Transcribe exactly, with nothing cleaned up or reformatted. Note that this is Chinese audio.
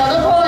有的脱。